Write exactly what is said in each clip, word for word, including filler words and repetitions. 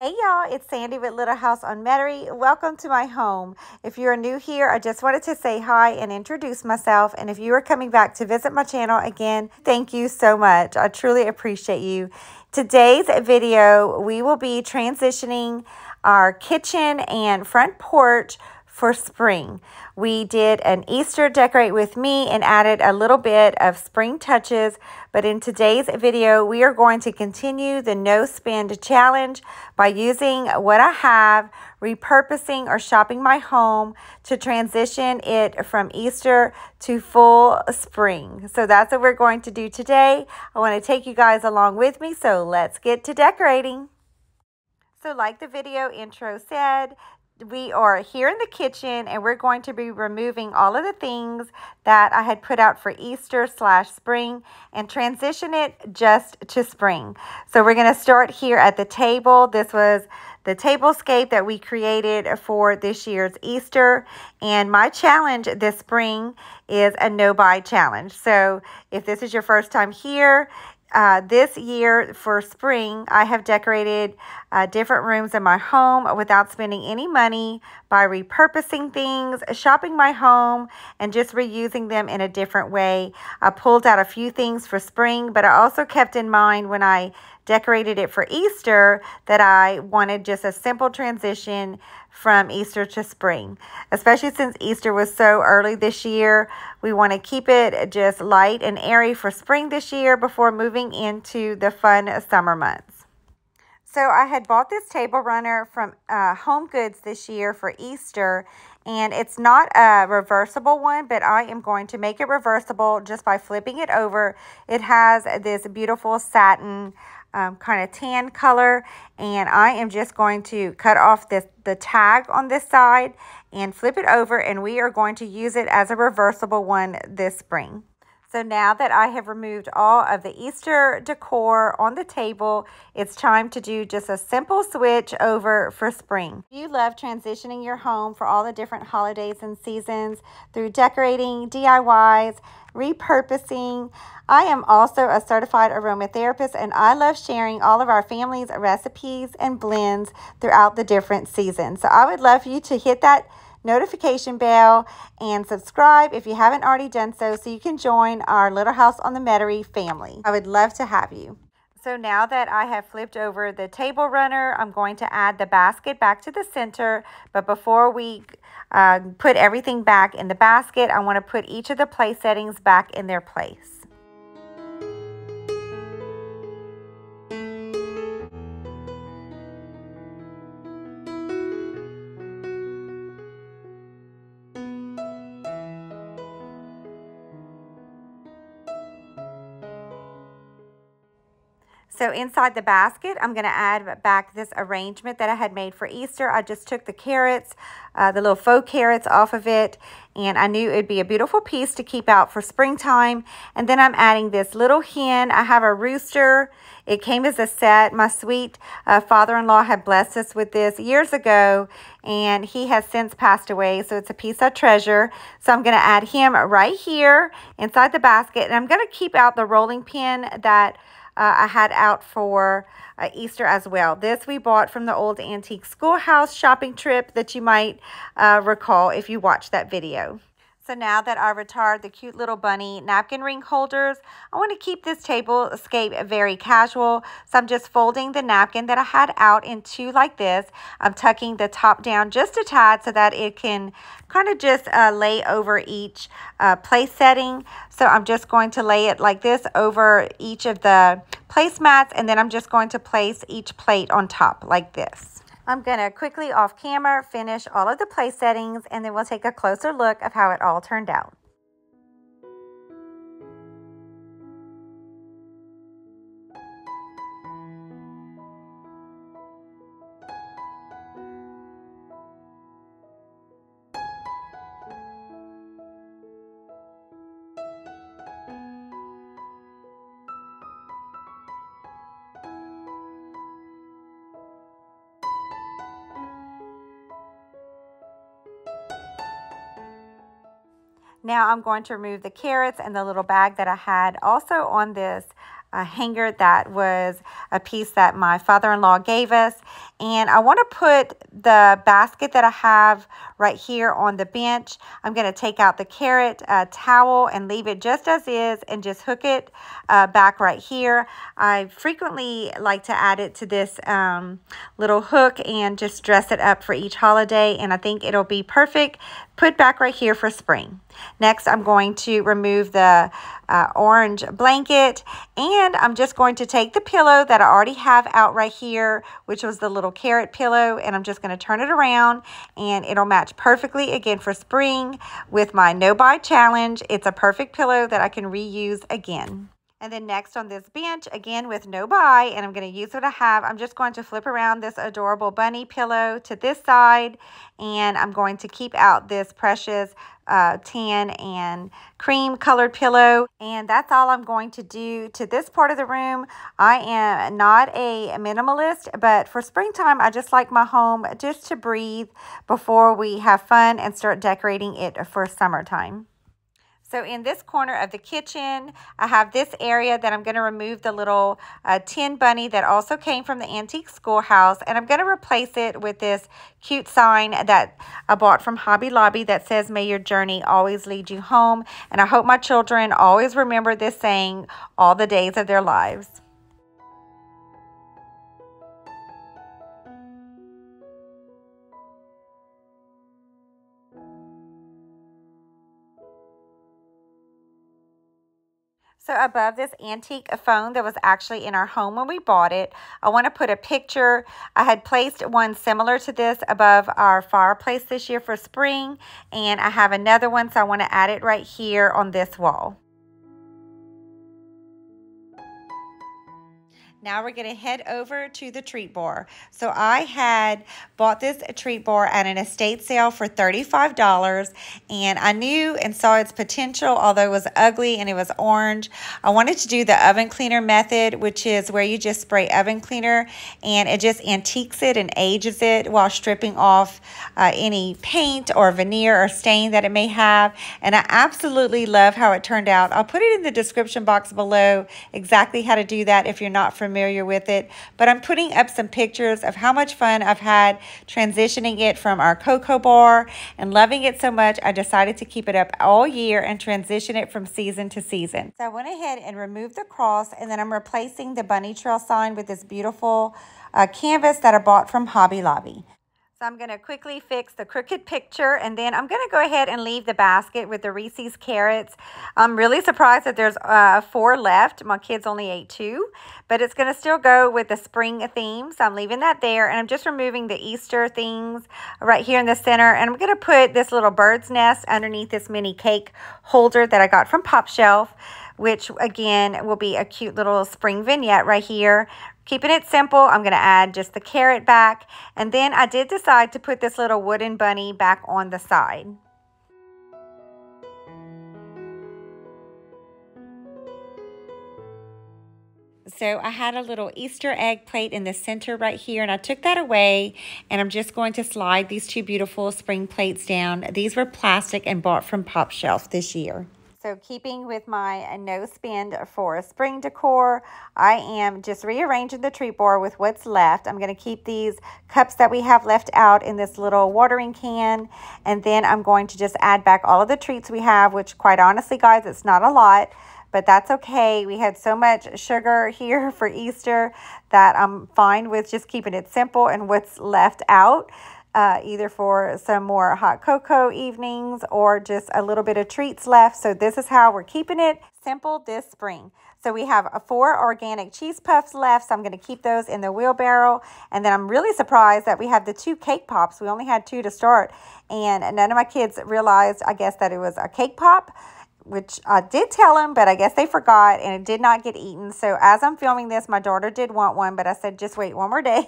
Hey y'all, it's Sandy with Little House on Metairie. Welcome to my home. If you're new here, I just wanted to say hi and introduce myself. And if you are coming back to visit my channel again, thank you so much. I truly appreciate you. Today's video, we will be transitioning our kitchen and front porch for spring. We did an Easter decorate with me and added a little bit of spring touches, but in today's video we are going to continue the no spend challenge by using what I have, repurposing or shopping my home to transition it from Easter to full spring. So that's what we're going to do today. I want to take you guys along with me, so let's get to decorating. So like the video intro said, we are here in the kitchen and we're going to be removing all of the things that I had put out for Easter slash spring and transition it just to spring. So we're going to start here at the table. This was the table scape that we created for this year's Easter. And my challenge this spring is a no-buy challenge. So if this is your first time here, Uh, this year for spring, I have decorated uh, different rooms in my home without spending any money by repurposing things, shopping my home, and just reusing them in a different way. I pulled out a few things for spring, but I also kept in mind when I decorated it for Easter that I wanted just a simple transition from Easter to spring, especially since Easter was so early this year. We want to keep it just light and airy for spring this year before moving into the fun summer months. So I had bought this table runner from uh, Home Goods this year for Easter, and it's not a reversible one, but I am going to make it reversible just by flipping it over. It has this beautiful satin Um, kind of tan color, and I am just going to cut off this the tag on this side and flip it over, and we are going to use it as a reversible one this spring. So now that I have removed all of the Easter decor on the table, it's time to do just a simple switch over for spring. If you love transitioning your home for all the different holidays and seasons through decorating, D I Ys, repurposing. I am also a certified aromatherapist, and I love sharing all of our family's recipes and blends throughout the different seasons. So I would love for you to hit that notification bell and subscribe if you haven't already done so, so you can join our Little House on the Metairie family. I would love to have you. So now that I have flipped over the table runner, I'm going to add the basket back to the center. But before we uh, put everything back in the basket, I want to put each of the place settings back in their place. So inside the basket, I'm going to add back this arrangement that I had made for Easter. I just took the carrots, uh, the little faux carrots off of it, and I knew it'd be a beautiful piece to keep out for springtime. And then I'm adding this little hen. I have a rooster. It came as a set. My sweet uh, father-in-law had blessed us with this years ago, and he has since passed away, so it's a piece I treasure. So I'm going to add him right here inside the basket, and I'm going to keep out the rolling pin that Uh, I had out for uh, Easter as well. This we bought from the old antique schoolhouse shopping trip that you might uh, recall if you watched that video. So now that I retired the cute little bunny napkin ring holders, I want to keep this table scape very casual. So I'm just folding the napkin that I had out in two like this. I'm tucking the top down just a tad so that it can kind of just uh, lay over each uh, place setting. So I'm just going to lay it like this over each of the placemats, and then I'm just going to place each plate on top like this. I'm going to quickly off camera finish all of the place settings, and then we'll take a closer look of how it all turned out. Now I'm going to remove the carrots and the little bag that I had also on this a hanger that was a piece that my father-in-law gave us. And I want to put the basket that I have right here on the bench. I'm going to take out the carrot uh, towel and leave it just as is and just hook it uh, back right here. I frequently like to add it to this um, little hook and just dress it up for each holiday, and I think it'll be perfect put back right here for spring. Next, I'm going to remove the uh, orange blanket, and I'm just going to take the pillow that I already have out right here, which was the little carrot pillow, and I'm just going to turn it around, and it'll match perfectly again for spring with my no buy challenge. It's a perfect pillow that I can reuse again. And then next on this bench, again with no buy, and I'm going to use what I have, I'm just going to flip around this adorable bunny pillow to this side, and I'm going to keep out this precious Uh, tan and cream colored pillow. And that's all I'm going to do to this part of the room. I am not a minimalist, but for springtime, I just like my home just to breathe before we have fun and start decorating it for summertime. So in this corner of the kitchen, I have this area that I'm going to remove the little uh, tin bunny that also came from the antique schoolhouse. And I'm going to replace it with this cute sign that I bought from Hobby Lobby that says, "May your journey always lead you home." And I hope my children always remember this saying all the days of their lives. So above this antique phone that was actually in our home when we bought it, I want to put a picture. I had placed one similar to this above our fireplace this year for spring, and I have another one, so I want to add it right here on this wall. Now we're going to head over to the treat bar. So I had bought this treat bar at an estate sale for thirty-five dollars, and I knew and saw its potential, although it was ugly and it was orange. I wanted to do the oven cleaner method, which is where you just spray oven cleaner and it just antiques it and ages it while stripping off uh, any paint or veneer or stain that it may have. And I absolutely love how it turned out. I'll put it in the description box below exactly how to do that if you're not familiar familiar with it, but I'm putting up some pictures of how much fun I've had transitioning it from our cocoa bar and loving it so much I decided to keep it up all year and transition it from season to season. So I went ahead and removed the cross, and then I'm replacing the bunny trail sign with this beautiful uh, canvas that I bought from Hobby Lobby. So I'm going to quickly fix the crooked picture, and then I'm going to go ahead and leave the basket with the Reese's carrots. I'm really surprised that there's uh, four left. My kids only ate two, but it's going to still go with the spring theme. So I'm leaving that there, and I'm just removing the Easter things right here in the center. And I'm going to put this little bird's nest underneath this mini cake holder that I got from Pop Shelf, which again will be a cute little spring vignette right here. Keeping it simple, I'm going to add just the carrot back, and then I did decide to put this little wooden bunny back on the side. So I had a little Easter egg plate in the center right here, and I took that away, and I'm just going to slide these two beautiful spring plates down. These were plastic and bought from Pop Shelf this year. So keeping with my no spend for spring decor, I am just rearranging the treat bar with what's left. I'm going to keep these cups that we have left out in this little watering can, and then I'm going to just add back all of the treats we have, which quite honestly, guys, it's not a lot, but that's okay. We had so much sugar here for Easter that I'm fine with just keeping it simple and what's left out. Uh, either for some more hot cocoa evenings or just a little bit of treats left. So this is how we're keeping it simple this spring. So we have uh, four organic cheese puffs left, so I'm going to keep those in the wheelbarrow. And then I'm really surprised that we have the two cake pops. We only had two to start, and none of my kids realized, I guess, that it was a cake pop, which I did tell them, but I guess they forgot and it did not get eaten. So as I'm filming this, my daughter did want one, but I said, just wait one more day.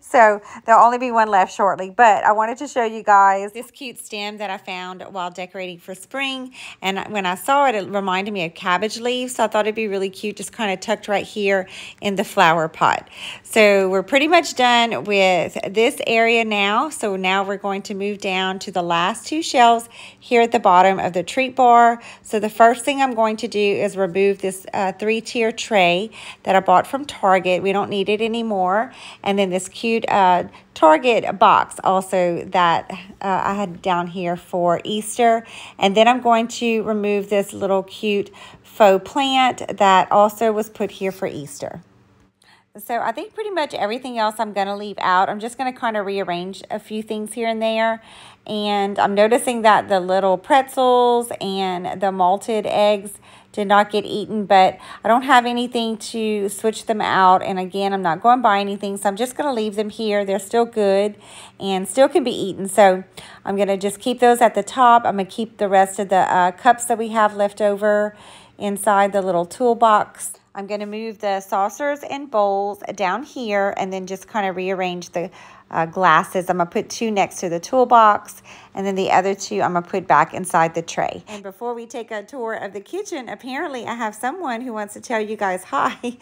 So there'll only be one left shortly, but I wanted to show you guys this cute stem that I found while decorating for spring. And when I saw it, it reminded me of cabbage leaves. So I thought it'd be really cute, just kind of tucked right here in the flower pot. So we're pretty much done with this area now. So now we're going to move down to the last two shelves here at the bottom of the treat bar. So the first thing I'm going to do is remove this uh, three-tier tray that I bought from Target. We don't need it anymore. And then this cute uh, Target box also that uh, I had down here for Easter. And then I'm going to remove this little cute faux plant that also was put here for Easter. So I think pretty much everything else I'm going to leave out. I'm just going to kind of rearrange a few things here and there. And I'm noticing that the little pretzels and the malted eggs did not get eaten, but I don't have anything to switch them out. And again, I'm not going to buy anything, so I'm just going to leave them here. They're still good and still can be eaten. So I'm going to just keep those at the top. I'm going to keep the rest of the uh, cups that we have left over inside the little toolbox. I'm going to move the saucers and bowls down here and then just kind of rearrange the uh, glasses. I'm going to put two next to the toolbox and then the other two I'm going to put back inside the tray. And before we take a tour of the kitchen, apparently I have someone who wants to tell you guys hi,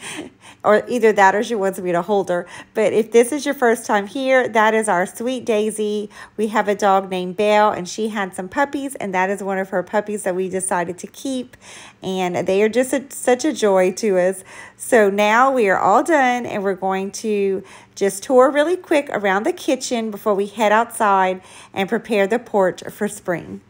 or either that or she wants me to hold her. But if this is your first time here, that is our sweet Daisy. We have a dog named Belle and she had some puppies, and that is one of her puppies that we decided to keep. And they are just a, such a joy to us. So now we are all done and we're going to just tour really quick around the kitchen before we head outside and prepare the porch for spring.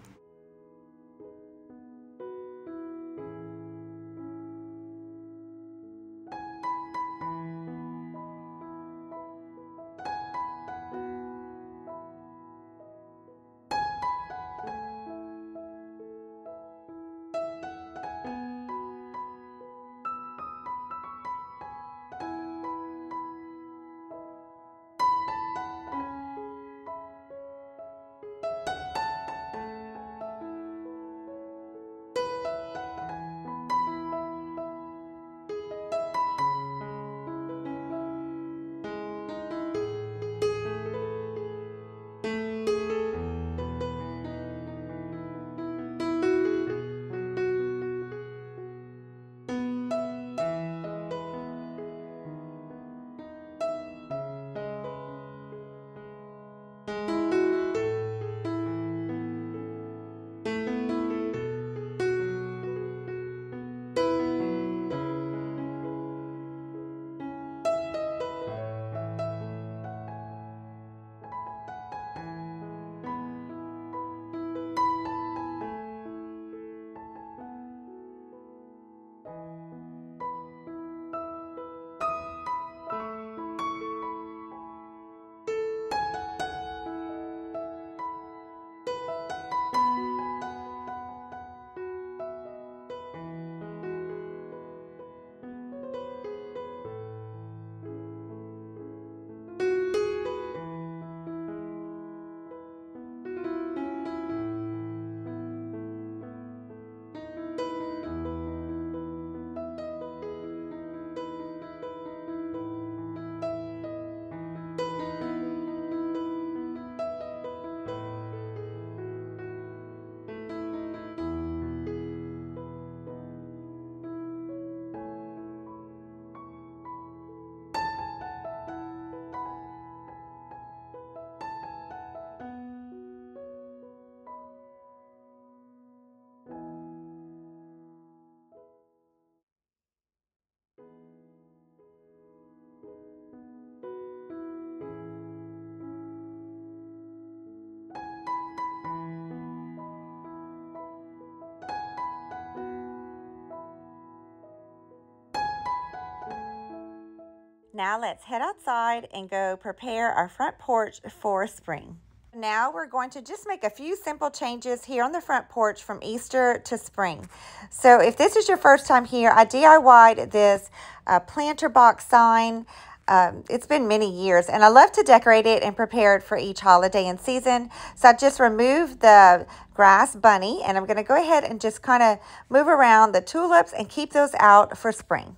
Now let's head outside and go prepare our front porch for spring. Now we're going to just make a few simple changes here on the front porch from Easter to spring. So if this is your first time here, I D I Y'd this uh, planter box sign. Um, it's been many years, and I love to decorate it and prepare it for each holiday and season. So I just removed the grass bunny, and I'm going to go ahead and just kind of move around the tulips and keep those out for spring.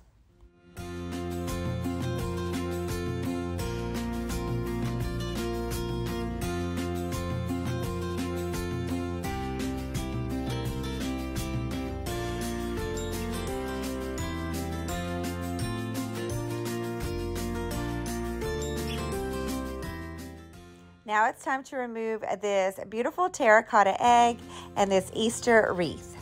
Now it's time to remove this beautiful terracotta egg and this Easter wreath.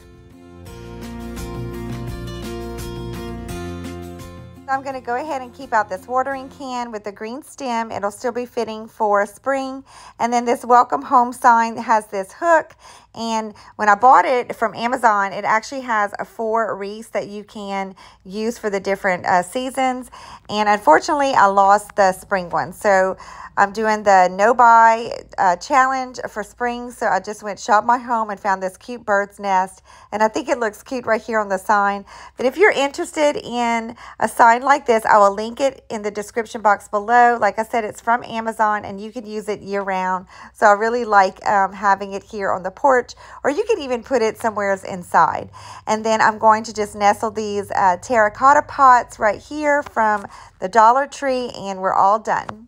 I'm going to go ahead and keep out this watering can with the green stem. It'll still be fitting for spring. And then this welcome home sign has this hook. And when I bought it from Amazon, it actually has a four wreaths that you can use for the different uh, seasons. And unfortunately, I lost the spring one. So I'm doing the no buy uh, challenge for spring. So I just went shop my home and found this cute bird's nest. And I think it looks cute right here on the sign. But if you're interested in a sign like this, I will link it in the description box below. Like I said, it's from Amazon and you can use it year round. So I really like um, having it here on the porch. Or you could even put it somewhere inside. And then I'm going to just nestle these uh, terracotta pots right here from the Dollar Tree, and we're all done.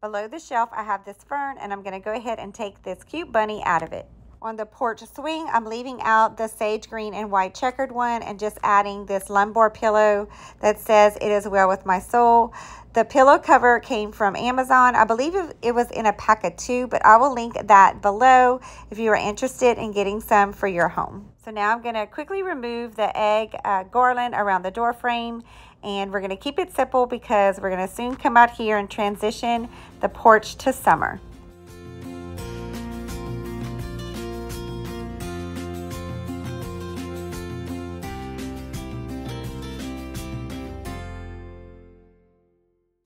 Below the shelf, I have this fern, and I'm going to go ahead and take this cute bunny out of it. On the porch swing, I'm leaving out the sage green and white checkered one and just adding this lumbar pillow that says, "It is well with my soul." The pillow cover came from Amazon. I believe it was in a pack of two, but I will link that below if you are interested in getting some for your home. So now I'm gonna quickly remove the egg uh, garland around the door frame, and we're gonna keep it simple because we're gonna soon come out here and transition the porch to summer.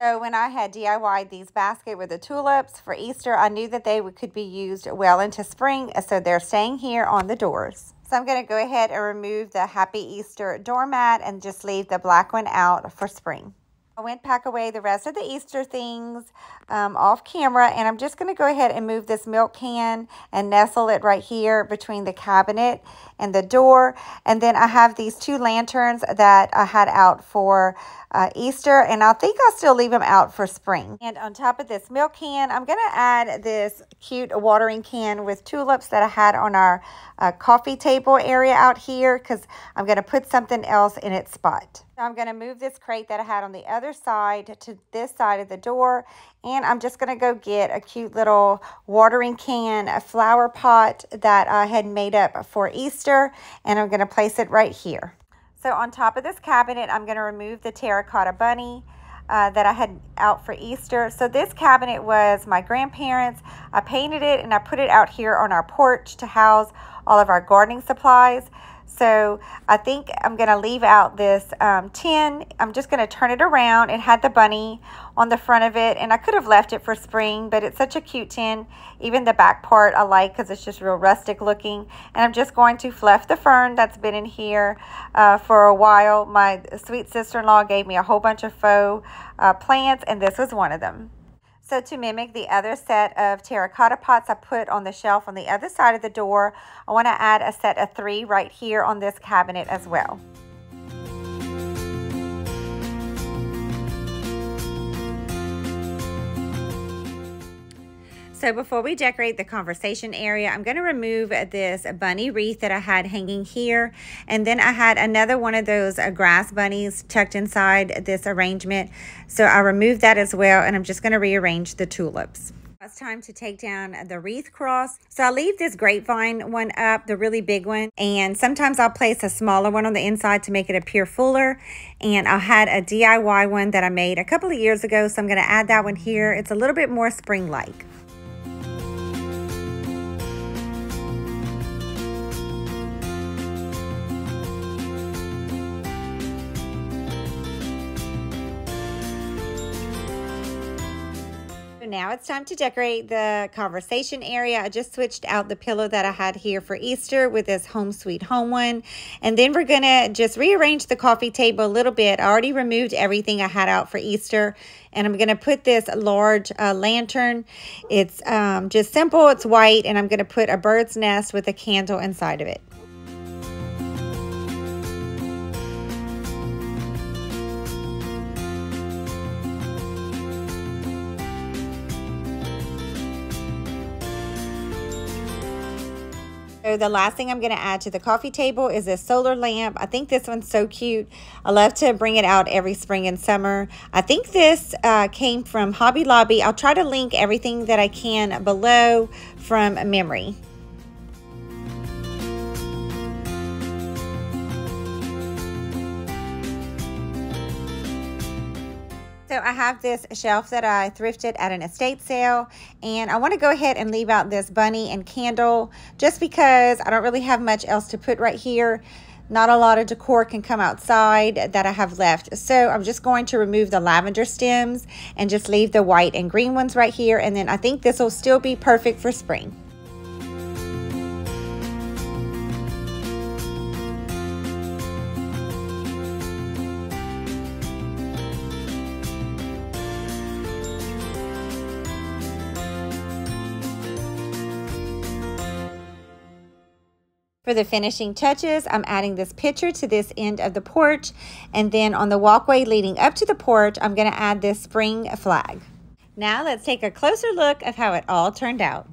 So when I had D I Y'd these baskets with the tulips for Easter, I knew that they would, could be used well into spring, so they're staying here on the doors. So I'm going to go ahead and remove the Happy Easter doormat and just leave the black one out for spring. I went pack away the rest of the Easter things um, off camera, and I'm just going to go ahead and move this milk can and nestle it right here between the cabinet and the door. And then I have these two lanterns that I had out for Uh, Easter, and I think I'll still leave them out for spring. And on top of this milk can, I'm gonna add this cute watering can with tulips that I had on our uh, coffee table area out here, because I'm gonna put something else in its spot. So I'm gonna move this crate that I had on the other side to this side of the door, and I'm just gonna go get a cute little watering can, a flower pot that I had made up for Easter, and I'm gonna place it right here. So on top of this cabinet, I'm going to remove the terracotta bunny uh, that I had out for Easter. So this cabinet was my grandparents'. I painted it and I put it out here on our porch to house all of our gardening supplies. So I think I'm going to leave out this um, tin. I'm just going to turn it around. It had the bunny on the front of it, and I could have left it for spring, but it's such a cute tin. Even the back part I like because it's just real rustic looking. And I'm just going to fluff the fern that's been in here uh, for a while. My sweet sister-in-law gave me a whole bunch of faux uh, plants, and this was one of them. So to mimic the other set of terracotta pots I put on the shelf on the other side of the door, I want to add a set of three right here on this cabinet as well. So before we decorate the conversation area, I'm going to remove this bunny wreath that I had hanging here. And then I had another one of those grass bunnies tucked inside this arrangement. So I removed that as well, and I'm just going to rearrange the tulips. It's time to take down the wreath cross. So I leave this grapevine one up, the really big one. And sometimes I'll place a smaller one on the inside to make it appear fuller. And I had a D I Y one that I made a couple of years ago, so I'm going to add that one here. It's a little bit more spring-like. Now it's time to decorate the conversation area. I just switched out the pillow that I had here for Easter with this Home Sweet Home one. And then we're gonna just rearrange the coffee table a little bit. I already removed everything I had out for Easter. And I'm gonna put this large uh, lantern. It's um, just simple, it's white, and I'm gonna put a bird's nest with a candle inside of it. So the last thing I'm going to add to the coffee table is this solar lamp. I think this one's so cute. I love to bring it out every spring and summer. I think this uh, came from Hobby Lobby. I'll try to link everything that I can below from memory. So I have this shelf that I thrifted at an estate sale, and I want to go ahead and leave out this bunny and candle just because I don't really have much else to put right here. Not a lot of decor can come outside that I have left. So I'm just going to remove the lavender stems and just leave the white and green ones right here. And then I think this will still be perfect for spring. For the finishing touches, I'm adding this picture to this end of the porch, and then on the walkway leading up to the porch, I'm going to add this spring flag. Now let's take a closer look of how it all turned out.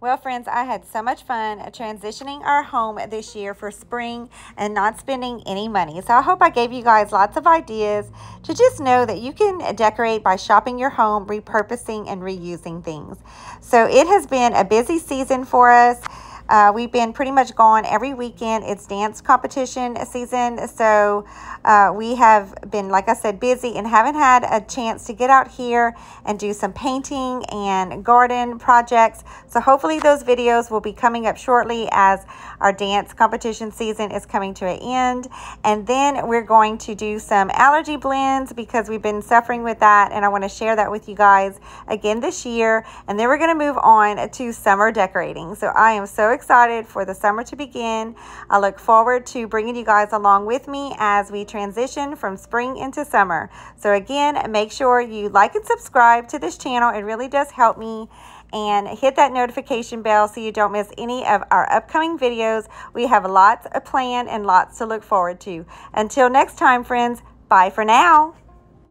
Well, friends, I had so much fun transitioning our home this year for spring and not spending any money. So I hope I gave you guys lots of ideas to just know that you can decorate by shopping your home, repurposing and reusing things. So it has been a busy season for us. Uh, we've been pretty much gone every weekend. It's dance competition season. So uh, we have been, like I said, busy and haven't had a chance to get out here and do some painting and garden projects. So hopefully those videos will be coming up shortly as our dance competition season is coming to an end. And then we're going to do some allergy blends because we've been suffering with that. And I want to share that with you guys again this year. And then we're going to move on to summer decorating. So I am so excited for the summer to begin. I look forward to bringing you guys along with me as we transition from spring into summer. So again, make sure you like and subscribe to this channel. It really does help me. And hit that notification bell so you don't miss any of our upcoming videos. We have lots planned and lots to look forward to. Until next time, friends, bye for now.